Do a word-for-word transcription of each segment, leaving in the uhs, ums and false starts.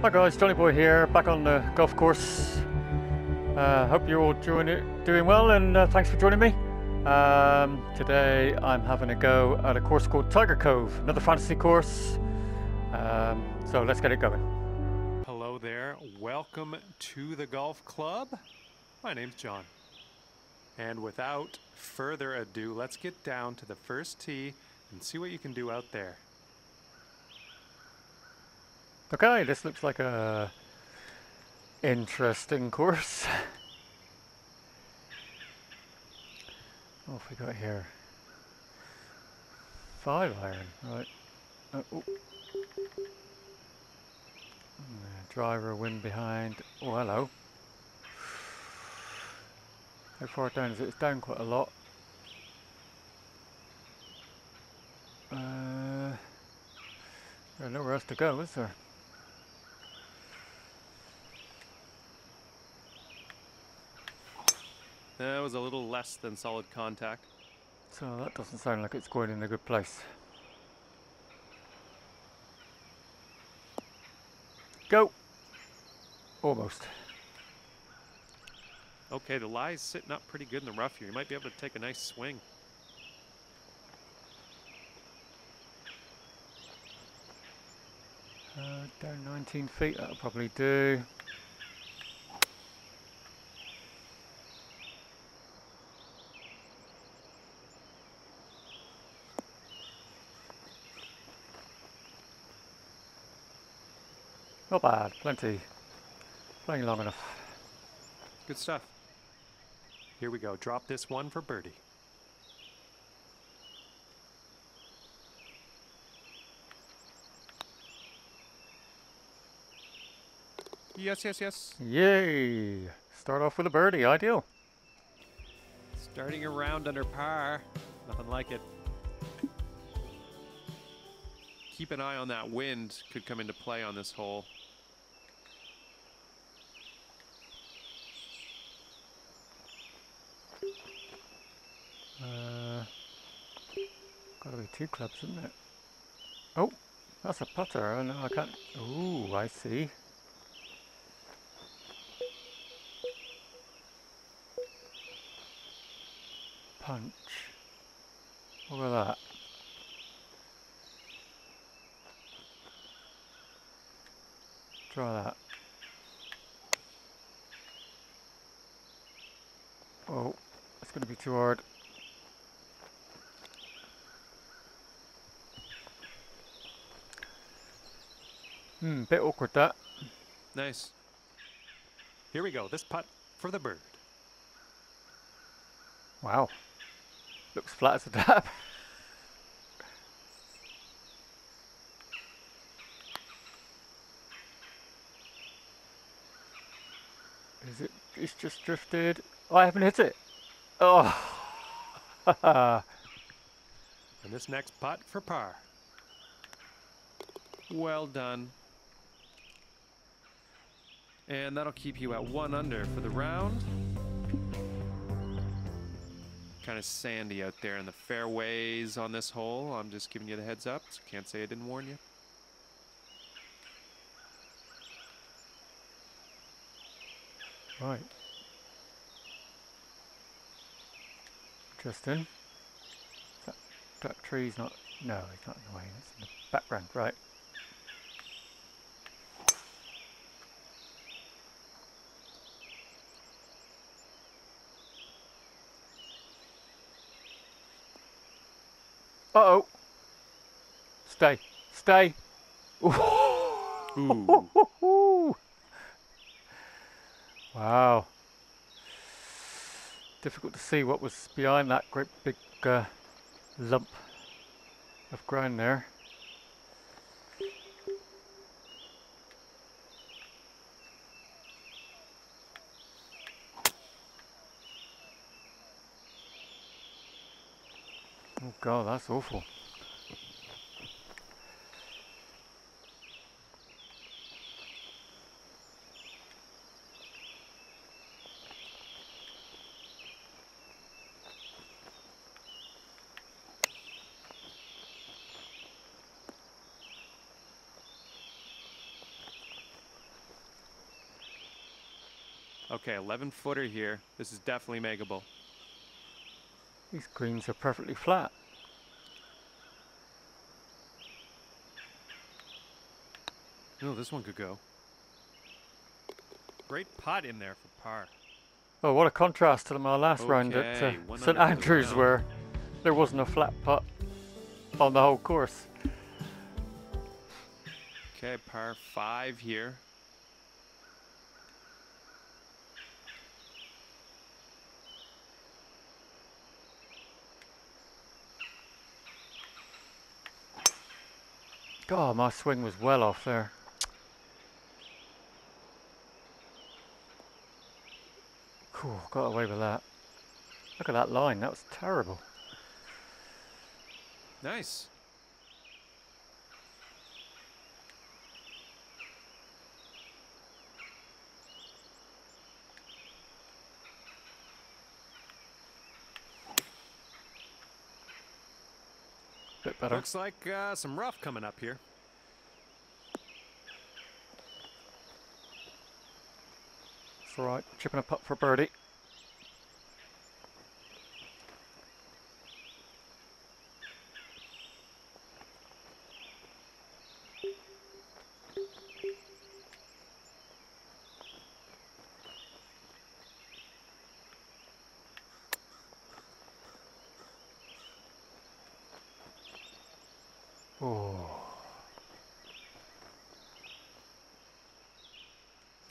Hi guys, Johnny Boy here, back on the golf course. Uh, hope you're all doing it, doing well, and uh, thanks for joining me. Um, today I'm having a go at a course called Tiger Cove, another fantasy course. Um, so let's get it going. Hello there, welcome to the golf club. My name's John. And without further ado, let's get down to the first tee and see what you can do out there. Okay, this looks like a interesting course. What have we got here? Five iron, right. Uh, oh. Driver, wind behind. Oh, hello. How far down is it? It's down quite a lot. Uh, there's nowhere else to go, is there? That was a little less than solid contact. So that doesn't sound like it's going in a good place. Go! Almost. Okay, the lie's sitting up pretty good in the rough here. You might be able to take a nice swing. Uh, down nineteen feet, that'll probably do. Not bad, plenty. Playing long enough. Good stuff. Here we go, drop this one for birdie. Yes, yes, yes. Yay! Start off with a birdie, ideal. Starting a round under par, nothing like it. Keep an eye on that wind, could come into play on this hole. Uh, gotta be two clubs, isn't it? Oh, that's a putter. Oh no, I can't. Ooh, I see. Punch. Look at that. Try that. Oh, it's going to be too hard. Hmm, bit awkward that. Nice. Here we go, this putt for the bird. Wow. Looks flat as a dab. Is it? It's just drifted. Oh, I haven't hit it. Oh. And this next putt for par. Well done. And that'll keep you at one under for the round. Kind of sandy out there in the fairways on this hole. I'm just giving you the heads up, so can't say I didn't warn you. Right. Interesting. That, that tree's not. No, it's not in the way. It's in the background, right? Uh-oh. Stay. Stay. Ooh. Wow. Difficult to see what was behind that great big uh, lump of ground there. Oh God, that's awful. Okay, eleven footer here. This is definitely makeable. These greens are perfectly flat. No, this one could go. Great putt in there for par. Oh, what a contrast to my last okay, round at uh, Saint Andrews where there wasn't a flat putt on the whole course. Okay, par five here. God, my swing was well off there. Cool, got away with that. Look at that line, that was terrible. Nice. Bit better. Looks like uh, some rough coming up here. All right, chipping a putt for birdie.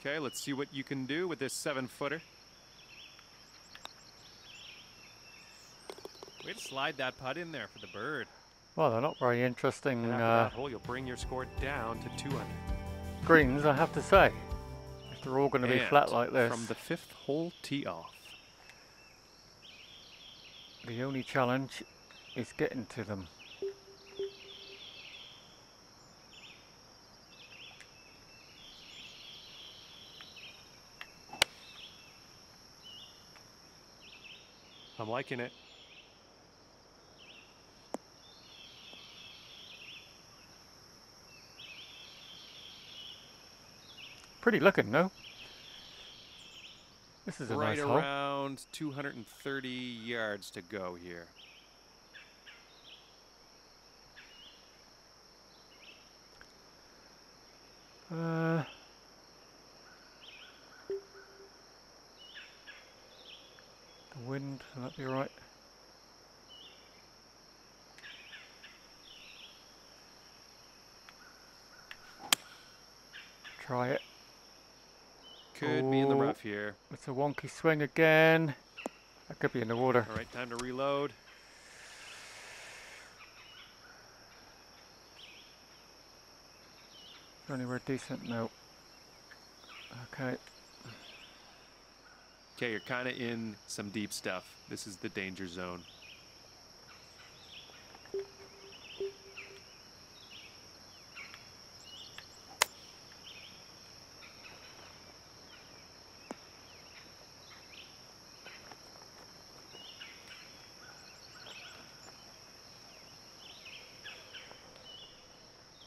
Okay, let's see what you can do with this seven footer. Way to slide that putt in there for the bird. Well, they're not very interesting. And after uh, that hole, you'll bring your score down to two under. Greens, I have to say. If they're all going to be flat like this. From the fifth hole tee off. The only challenge is getting to them. I'm liking it. Pretty looking, no? This is a nice hole. Right around two hundred thirty yards to go here. Uh. Wind, and that'd be right. Try it. Could oh, be in the rough here. It's a wonky swing again. That could be in the water. All right, time to reload. Anywhere decent? No. Okay. Okay, you're kind of in some deep stuff. This is the danger zone.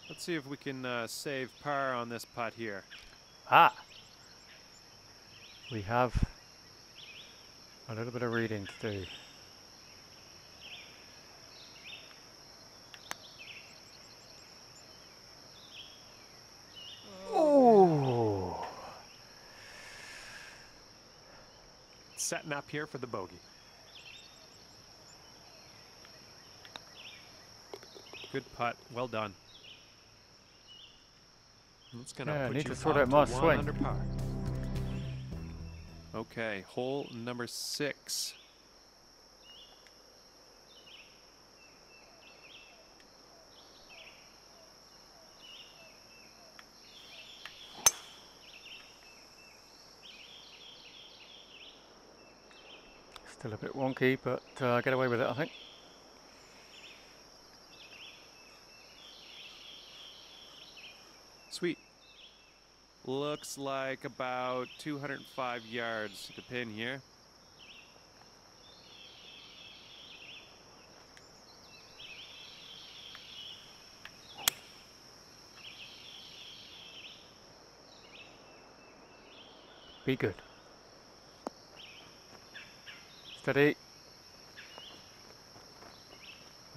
Let's see if we can uh, save par on this putt here. Ah, we have a little bit of reading to do. Oh! Setting up here for the bogey. Good putt. Well done. That's gonna yeah, put I need you to sort out my swing. Under par. Okay, hole number six. Still a bit wonky, but uh, get away with it, I think. Sweet. Looks like about two hundred five yards to the pin here. Be good. Steady.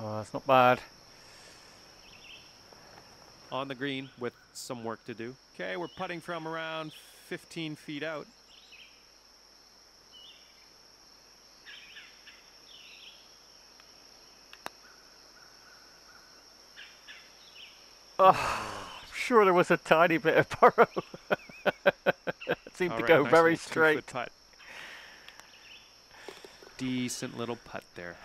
Oh, that's not bad. On the green with some work to do. Okay, we're putting from around fifteen feet out. Oh, sure, there was a tiny bit of burrow. It seemed all to right, go nice very straight. Putt. Decent little putt there.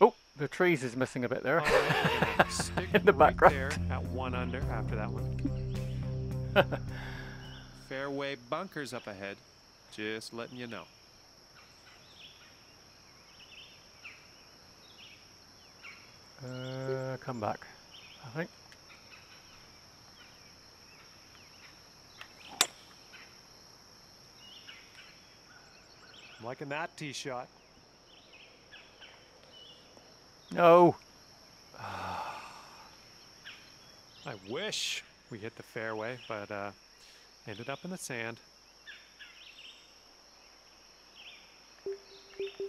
Oh, the trees is missing a bit there. Right, stick in the right background. There at one under after that one. Fairway bunkers up ahead. Just letting you know. Uh, come back, I think. I'm liking that tee shot. No. I wish we hit the fairway, but uh, ended up in the sand. It's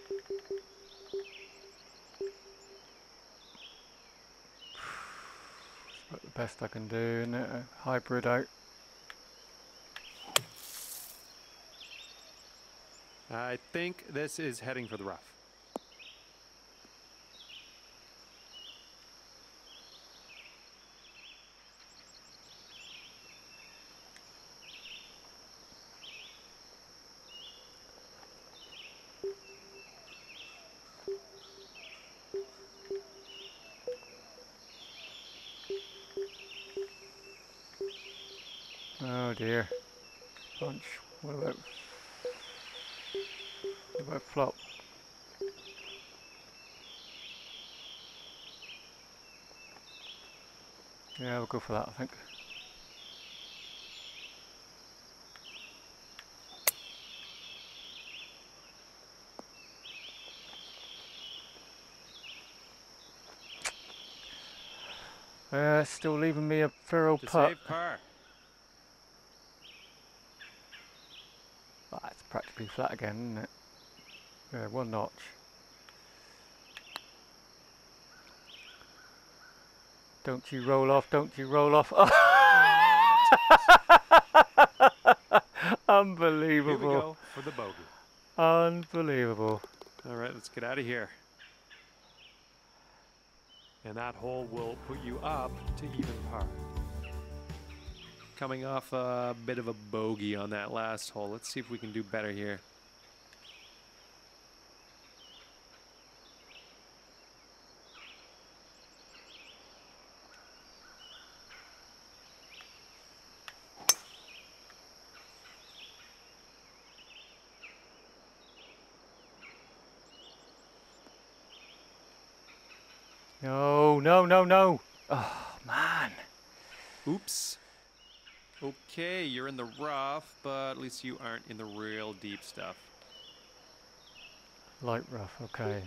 about the best I can do, isn't it? A hybrid out. I think this is heading for the rough. Oh dear. Punch. What about? About flop. Yeah, we'll go for that, I think. Uh, still leaving me a fair old putt. Ah, it's practically flat again, isn't it? Yeah, one notch. Don't you roll off, don't you roll off. Oh. Unbelievable. Here we go for the bogey. Unbelievable. All right, let's get out of here. And that hole will put you up to even par. Coming off a bit of a bogey on that last hole. Let's see if we can do better here. No, no, no, no. Oh, man. Oops. Okay, you're in the rough, but at least you aren't in the real deep stuff. Light rough, okay.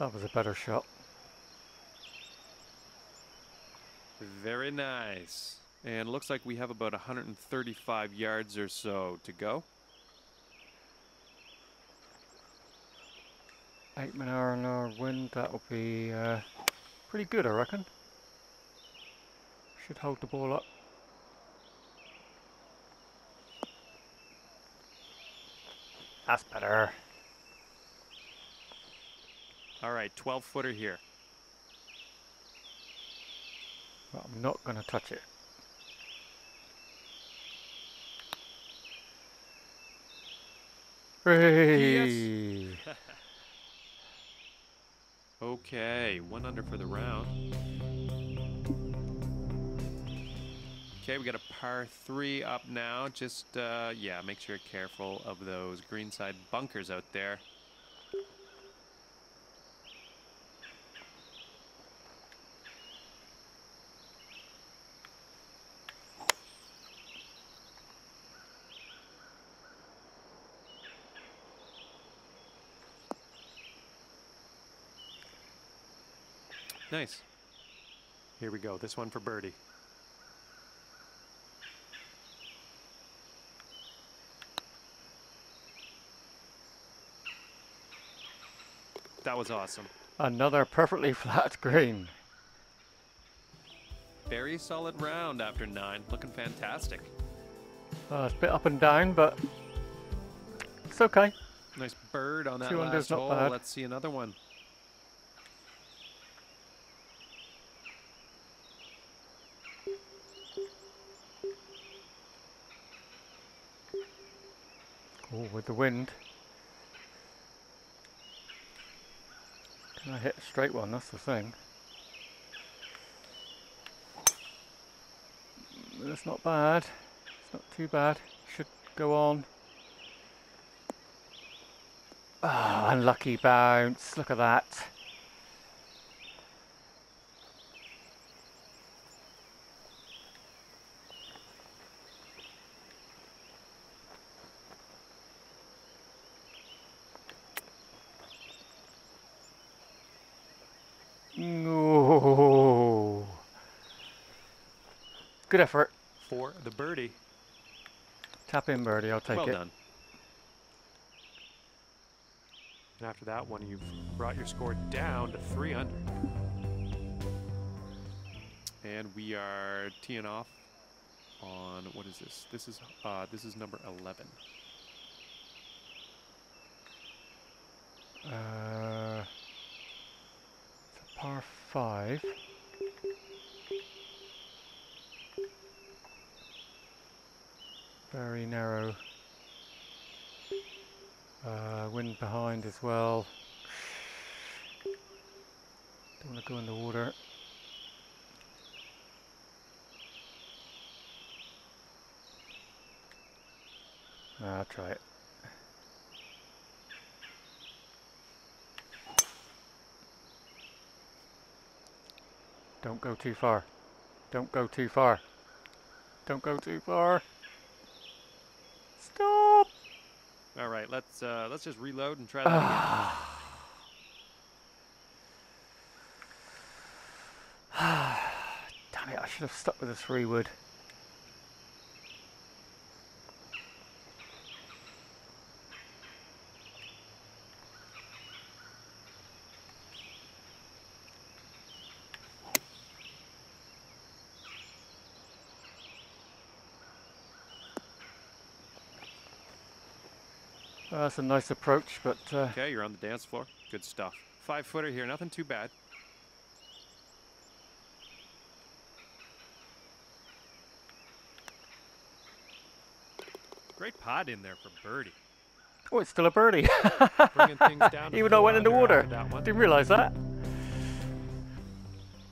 That was a better shot. Very nice. And looks like we have about one hundred thirty-five yards or so to go. Eight mile an hour an hour wind, that'll be uh, pretty good, I reckon. Should hold the ball up. That's better. All right, twelve footer here. Well, I'm not going to touch it. Hey. Yes. Okay, one under for the round. Okay, we got a par three up now. Just, uh, yeah, make sure you're careful of those greenside bunkers out there. Nice. Here we go. This one for birdie. That was awesome. Another perfectly flat green. Very solid round after nine. Looking fantastic. Uh, it's a bit up and down, but it's okay. Nice bird on that last hole. Let's see another one. Oh, with the wind. Can I hit a straight one? That's the thing. That's not bad. It's not too bad. Should go on. Ah, oh, unlucky bounce. Look at that. No. Good effort. For the birdie. Tap in birdie, I'll take it. Well done. And after that one, you've brought your score down to three under. And we are teeing off on, what is this? This is, uh, this is number eleven. Uh... Par five. Very narrow. Uh, wind behind as well. Don't want to go in the water. Ah, I'll try it. Don't go too far. Don't go too far. Don't go too far. Stop. All right, let's uh, let's just reload and try that again. Damn it! I should have stuck with the three wood. Uh, that's a nice approach, but... Uh, okay, you're on the dance floor. Good stuff. Five-footer here, nothing too bad. Great pot in there for birdie. Oh, it's still a birdie. Bringing things down. Even though I went in the water. Didn't realize that.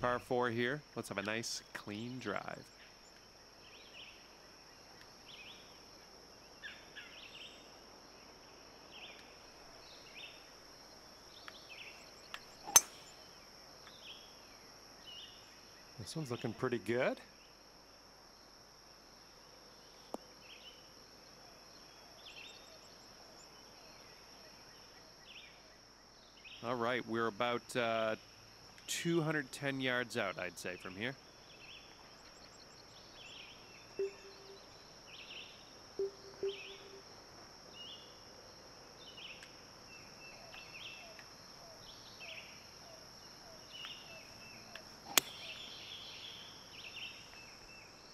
Par four here. Let's have a nice, clean drive. This one's looking pretty good. All right, we're about uh, two hundred ten yards out, I'd say, from here.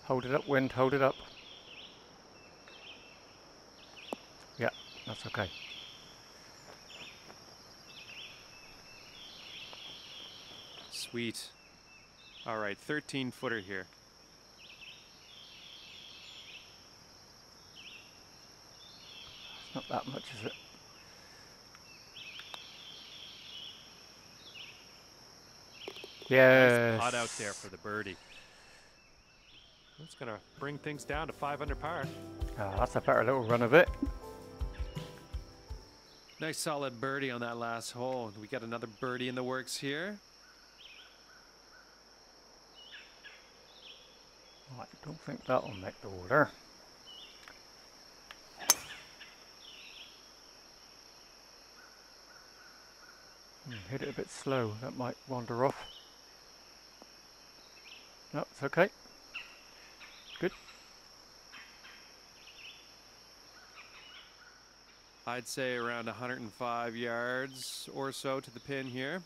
Hold it up, wind, hold it up. Yeah, that's okay. Sweet. All right, thirteen footer here. It's not that much, is it? Yes. Nice pot out there for the birdie. It's going to bring things down to five under par. Oh, that's a better little run of it. Nice solid birdie on that last hole. We got another birdie in the works here. Oh, I don't think that will make the water. Hmm, hit it a bit slow. That might wander off. No, it's okay. Good. I'd say around one hundred five yards or so to the pin here.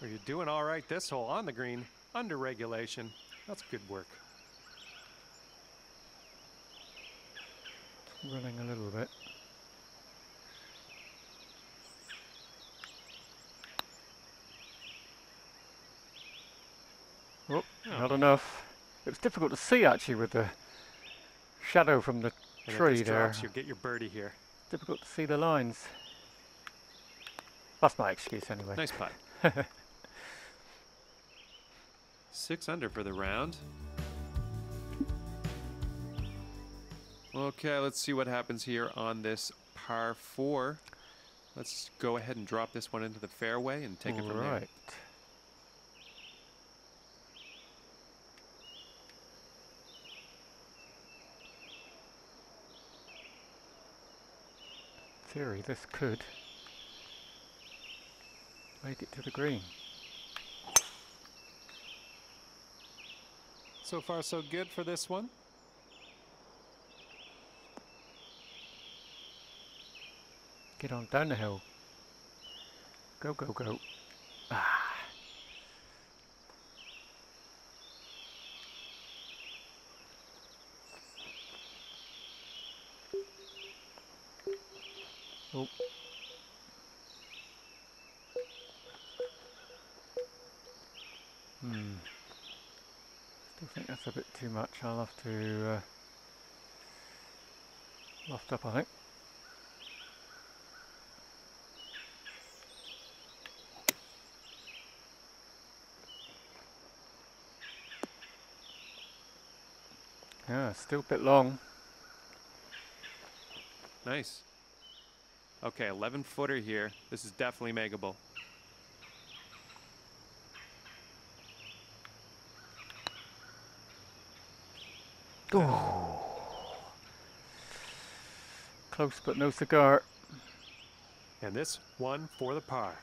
Well, you're doing all right this hole on the green, under regulation. That's good work. Running a little bit. Oh, oh, not enough. It was difficult to see actually with the shadow from the and tree there. You get your birdie here. Difficult to see the lines. That's my excuse anyway. Nice putt. Six under for the round. Okay, let's see what happens here on this par four. Let's go ahead and drop this one into the fairway and take it from there. All right. In theory, this could make it to the green. So far, so good for this one. Get on down the hill. Go, go, go. Ah. Oh. Hmm. Still think that's a bit too much. I'll have to uh, loft up, I think. Yeah, still a bit long. Nice. Okay, eleven footer here. This is definitely makeable. Oh. Close but no cigar. And this one for the par.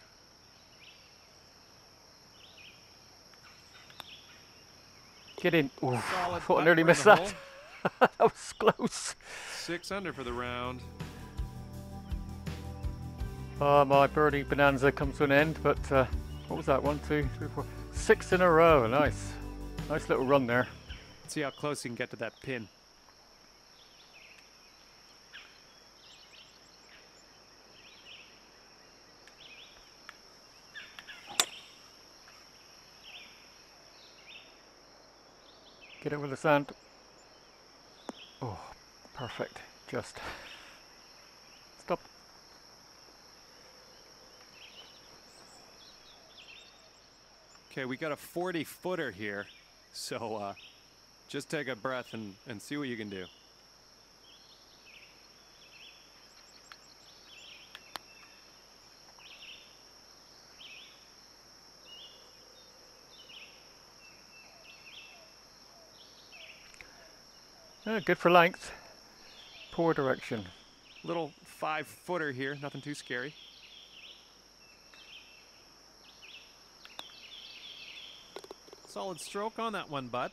Get in. Ooh, I thought I nearly missed that. That was close. Six under for the round. Uh, my birdie bonanza comes to an end, but uh, what was that? One, two, three, four. Six in a row. Nice. Nice little run there. Let's see how close you can get to that pin. Get it with the sand. Oh, perfect. Just stop. Okay, we got a forty footer here, so uh, just take a breath and, and see what you can do. Yeah, good for length. Poor direction. Little five footer here, nothing too scary. Solid stroke on that one, bud.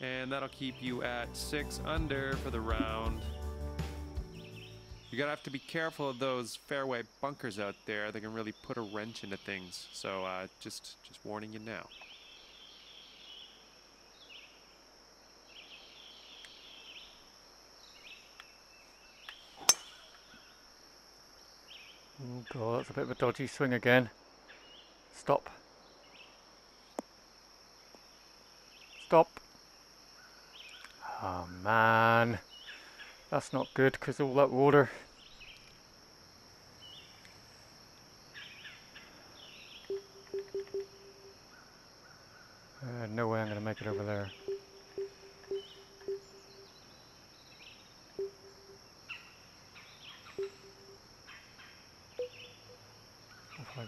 And that'll keep you at six under for the round. You're gonna have to be careful of those fairway bunkers out there. They can really put a wrench into things. So uh, just just warning you now. Oh God, that's a bit of a dodgy swing again. Stop. Stop. Oh man. That's not good because all that water. Uh, no way I'm going to make it over there.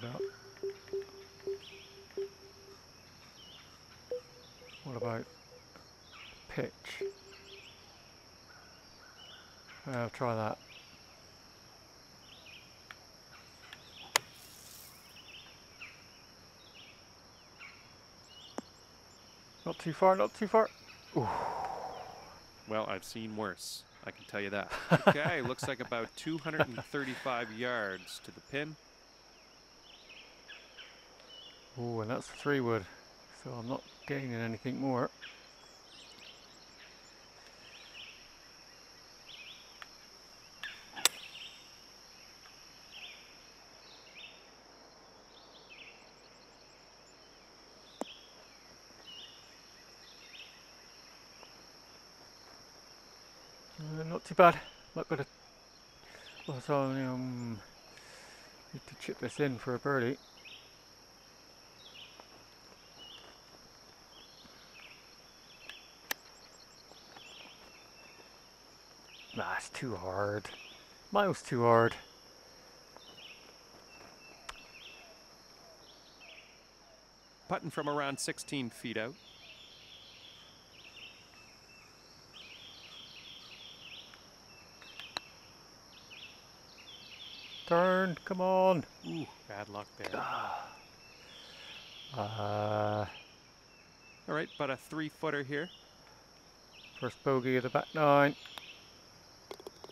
find out. What about pitch? I'll try that. Not too far, not too far. Ooh. Well, I've seen worse, I can tell you that. Okay, looks like about two hundred thirty-five yards to the pin. Oh, and that's three wood, so I'm not gaining anything more. Too bad. Might better also um, need to chip this in for a birdie. Nah, it's too hard. Miles too hard. Putting from around sixteen feet out. Turn, come on. Ooh, bad luck there. Uh, All right, but a three-footer here. First bogey of the back nine.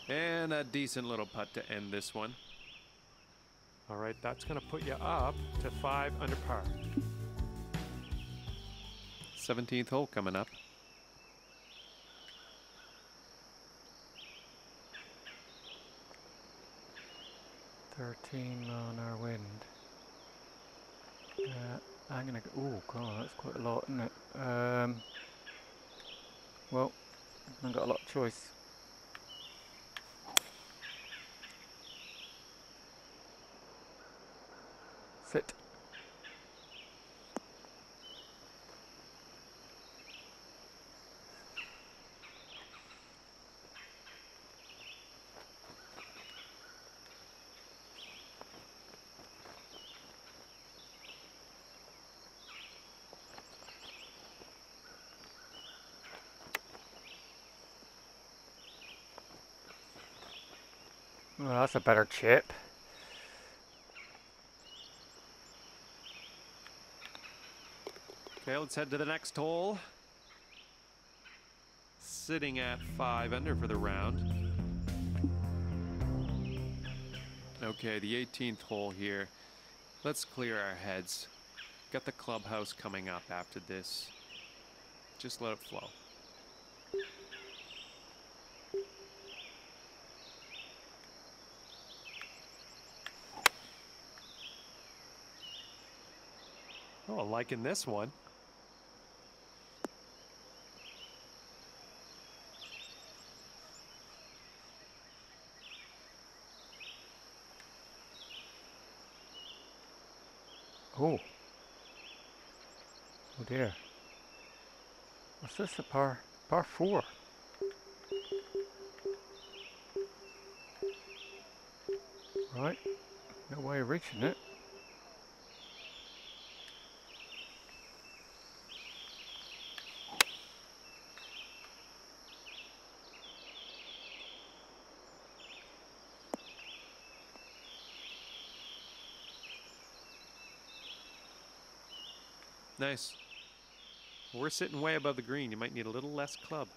And a decent little putt to end this one. All right, that's going to put you up to five under par. seventeenth hole coming up. thirteen on our wind. Uh, I'm gonna go. Oh god, that's quite a lot, isn't it? Um, well, I haven't got a lot of choice. Sit. Well, that's a better chip. Okay, let's head to the next hole. Sitting at five under for the round. Okay, the eighteenth hole here. Let's clear our heads. Got the clubhouse coming up after this. Just let it flow. Oh, liking this one. Oh. Oh dear. What's this, a par par four? Right. No way of reaching it. Nice. We're sitting way above the green. You might need a little less club.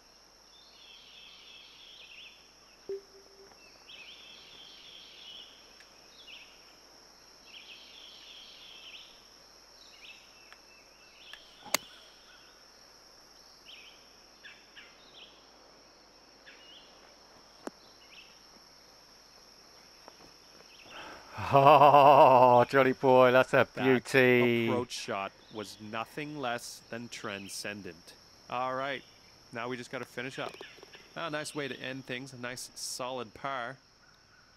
Oh, Johnny boy, that's a beauty. That approach shot was nothing less than transcendent. All right, now we just got to finish up. Oh, nice way to end things. A nice solid par.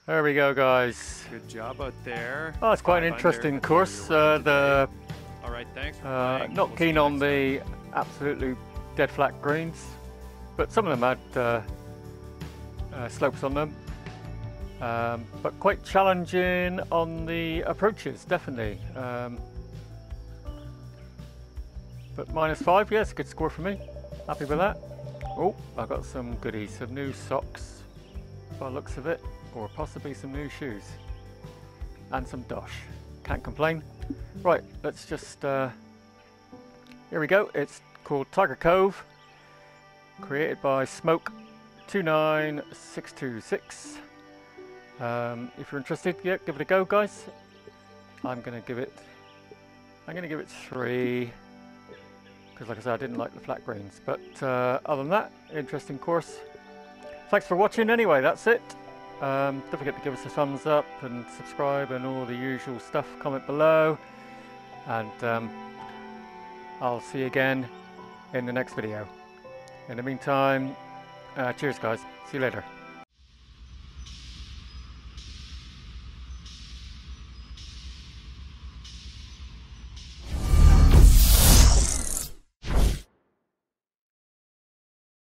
There we go, guys. Good job out there. Oh, it's quite an interesting course. Uh, the all right, thanks. For uh, not we'll keen on the time. Absolutely dead flat greens, but some of them had uh, uh, slopes on them. um, but quite challenging on the approaches, definitely. Um, but minus five, yes, good score for me. Happy with that. Oh, I got some goodies, some new socks by the looks of it, or possibly some new shoes and some dosh. Can't complain. Right, let's just, uh, here we go. It's called Tiger Cove, created by Smoke two nine six two six. Um, if you're interested, yeah, give it a go, guys. I'm gonna give it, I'm gonna give it three, because like I said, I didn't like the flat greens, but uh, other than that, interesting course. Thanks for watching anyway, that's it. Um, don't forget to give us a thumbs up and subscribe and all the usual stuff. Comment below, and um, I'll see you again in the next video. In the meantime, uh, cheers guys, see you later.